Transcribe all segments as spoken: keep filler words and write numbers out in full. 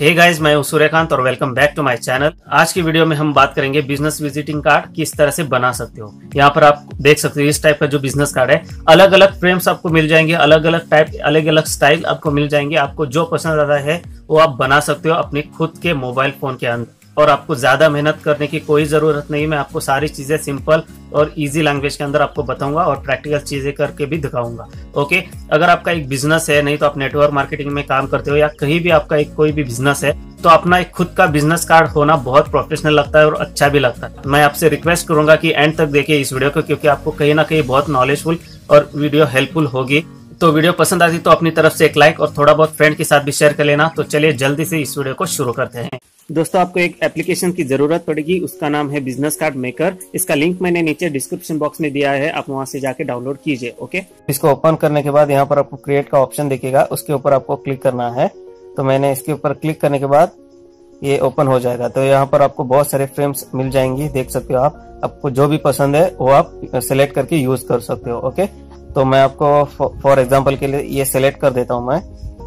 Hey guys, मैं हूं सूर्यकांत और welcome back to my channel. आज की वीडियो में हम बात करेंगे बिजनेस विजिटिंग कार्ड किस तरह से बना सकते हो। यहाँ पर आप देख सकते हो इस टाइप का जो बिजनेस कार्ड है, अलग अलग फ्रेम्स आपको मिल जाएंगे, अलग अलग टाइप, अलग अलग स्टाइल आपको मिल जाएंगे। आपको जो पसंद आता है वो आप बना सकते हो अपने खुद के मोबाइल फोन के अंदर, और आपको ज्यादा मेहनत करने की कोई जरूरत नहीं। मैं आपको सारी चीजें सिंपल और इजी लैंग्वेज के अंदर आपको बताऊंगा और प्रैक्टिकल चीजें करके भी दिखाऊंगा। ओके, अगर आपका एक बिजनेस है, नहीं तो आप नेटवर्क मार्केटिंग में काम करते हो या कहीं भी आपका एक कोई भी बिजनेस है, तो अपना एक खुद का बिजनेस कार्ड होना बहुत प्रोफेशनल लगता है और अच्छा भी लगता है। मैं आपसे रिक्वेस्ट करूंगा कि एंड तक देखिए इस वीडियो को, क्योंकि आपको कहीं ना कहीं बहुत नॉलेजफुल और वीडियो हेल्पफुल होगी। तो वीडियो पसंद आती तो अपनी तरफ से एक लाइक और थोड़ा बहुत फ्रेंड के साथ भी शेयर कर लेना। तो चलिए जल्दी से इस वीडियो को शुरू करते हैं। दोस्तों, आपको एक एप्लीकेशन की जरूरत पड़ेगी, उसका नाम है बिजनेस कार्ड मेकर। इसका लिंक मैंने नीचे डिस्क्रिप्शन बॉक्स में दिया है, आप वहां से जाके डाउनलोड कीजिए। ओके, इसको ओपन करने के बाद यहाँ पर आपको क्रिएट का ऑप्शन दिखेगा, उसके ऊपर आपको क्लिक करना है। तो मैंने इसके ऊपर क्लिक करने के बाद ये ओपन हो जाएगा। तो यहाँ पर आपको बहुत सारे फ्रेम्स मिल जाएंगी, देख सकते हो आप। आपको जो भी पसंद है वो आप सिलेक्ट करके यूज कर सकते हो। ओके, तो मैं आपको फॉर एग्जाम्पल के लिए ये सिलेक्ट कर देता हूँ। मैं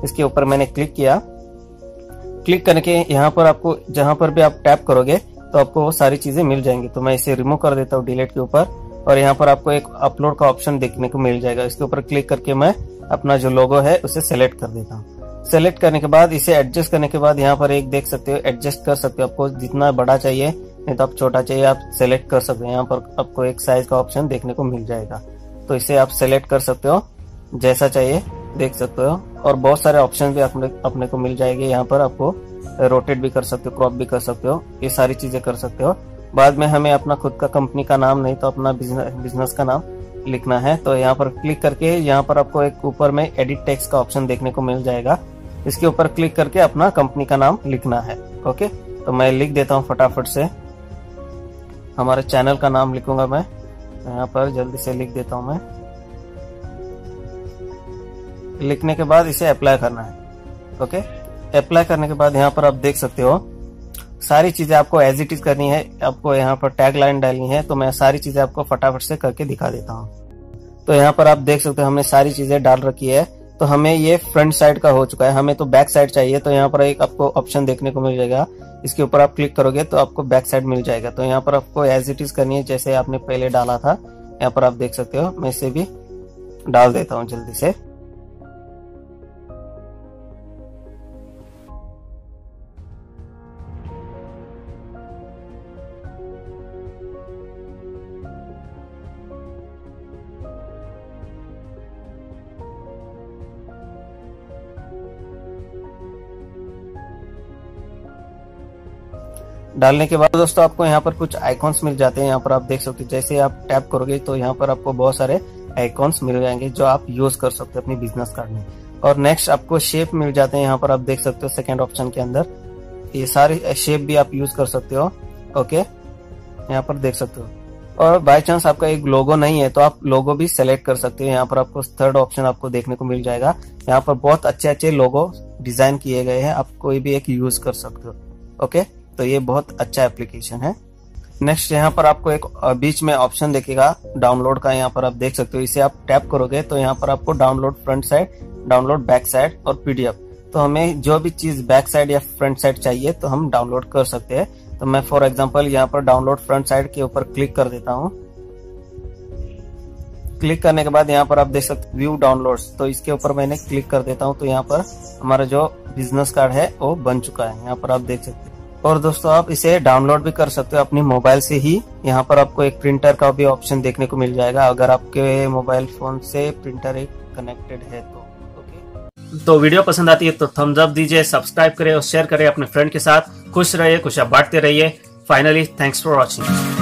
इसके ऊपर मैंने क्लिक किया। क्लिक करके यहाँ पर आपको जहां पर भी आप टैप करोगे तो आपको वो सारी चीजें मिल जाएंगी। तो मैं इसे रिमूव कर देता हूँ डिलीट के ऊपर, और यहाँ पर आपको एक अपलोड का ऑप्शन देखने को मिल जाएगा। इसके ऊपर क्लिक करके मैं अपना जो लोगो है उसे सेलेक्ट कर देता हूँ। सेलेक्ट करने के बाद इसे एडजस्ट करने के बाद यहाँ पर एक देख सकते हो, एडजस्ट कर सकते हो। आपको जितना बड़ा चाहिए, नहीं तो आप छोटा चाहिए, आप सेलेक्ट कर सकते हो। यहाँ पर आपको एक साइज का ऑप्शन देखने को मिल जाएगा, तो इसे आप सेलेक्ट कर सकते हो जैसा चाहिए, देख सकते हो। और बहुत सारे ऑप्शन भी अपने अपने को मिल जाएंगे। यहाँ पर आपको रोटेट भी कर सकते हो, क्रॉप भी कर सकते हो, ये सारी चीजें कर सकते हो। बाद में हमें अपना खुद का कंपनी का नाम, नहीं तो अपना बिजनेस बिजनेस का नाम लिखना है, तो यहाँ पर क्लिक करके यहाँ पर आपको एक ऊपर में एडिट टेक्स्ट का ऑप्शन देखने को मिल जाएगा। इसके ऊपर क्लिक करके अपना कंपनी का नाम लिखना है। ओके, तो मैं लिख देता हूँ फटाफट से। हमारे चैनल का नाम लिखूंगा मैं यहाँ पर, जल्दी से लिख देता हूँ मैं। लिखने के बाद इसे अप्लाई करना है। ओके, अप्लाई करने के बाद यहाँ पर आप देख सकते हो सारी चीजें आपको एज इट इज करनी है। आपको यहाँ पर टैग लाइन डालनी है, तो मैं सारी चीजें आपको फटाफट से करके दिखा देता हूँ। तो यहाँ पर आप देख सकते हो हमने सारी चीजें डाल रखी है। तो हमें ये फ्रंट साइड का हो चुका है, हमें तो बैक साइड चाहिए। तो यहाँ पर एक आपको ऑप्शन देखने को मिल जाएगा, इसके ऊपर आप क्लिक करोगे तो आपको बैक साइड मिल जाएगा। तो यहाँ पर आपको एज इट इज करनी है जैसे आपने पहले डाला था। यहाँ पर आप देख सकते हो, मैं इसे भी डाल देता हूँ जल्दी से। डालने के बाद दोस्तों आपको यहाँ पर कुछ आइकॉन्स मिल जाते हैं। यहाँ पर आप देख सकते हो, जैसे आप टैप करोगे तो यहाँ पर आपको बहुत सारे आइकॉन्स मिल जाएंगे जो आप यूज कर सकते हो अपने बिजनेस कार्ड में। और नेक्स्ट आपको शेप मिल जाते हैं, यहाँ पर आप देख सकते हो सेकंड ऑप्शन के अंदर। ये सारे शेप भी आप यूज कर सकते हो। ओके, यहाँ पर देख सकते हो। और बाय चांस आपका एक लोगो नहीं है तो आप लोगो भी सेलेक्ट कर सकते हो। यहाँ पर आपको थर्ड ऑप्शन आपको देखने को मिल जाएगा। यहाँ पर बहुत अच्छे अच्छे लोगो डिजाइन किए गए हैं, आप कोई भी एक यूज कर सकते हो। ओके, तो ये बहुत अच्छा एप्लीकेशन है। नेक्स्ट यहाँ पर आपको एक बीच में ऑप्शन देखेगा डाउनलोड का, यहाँ पर आप देख सकते हो। इसे आप टैप करोगे तो यहाँ पर आपको download front side, download back side और पीडीएफ। तो हमें जो भी चीज बैक साइड या फ्रंट साइड चाहिए तो हम डाउनलोड कर सकते हैं। तो मैं फॉर एग्जांपल यहाँ पर डाउनलोड फ्रंट साइड के ऊपर क्लिक कर देता हूँ। क्लिक करने के बाद यहाँ पर आप देख सकते हो व्यू डाउनलोड्स, तो इसके ऊपर मैंने क्लिक कर देता हूँ। तो यहाँ पर हमारा जो बिजनेस कार्ड है वो बन चुका है, यहाँ पर आप देख सकते हो। और दोस्तों आप इसे डाउनलोड भी कर सकते हो अपने मोबाइल से ही। यहाँ पर आपको एक प्रिंटर का भी ऑप्शन देखने को मिल जाएगा, अगर आपके मोबाइल फोन से प्रिंटर एक कनेक्टेड है तो। ओके, तो वीडियो पसंद आती है तो थम्स अप दीजिए, सब्सक्राइब करें और शेयर करें अपने फ्रेंड के साथ। खुश रहिए, खुशियां बांटते रहिए। Finally, thanks for watching.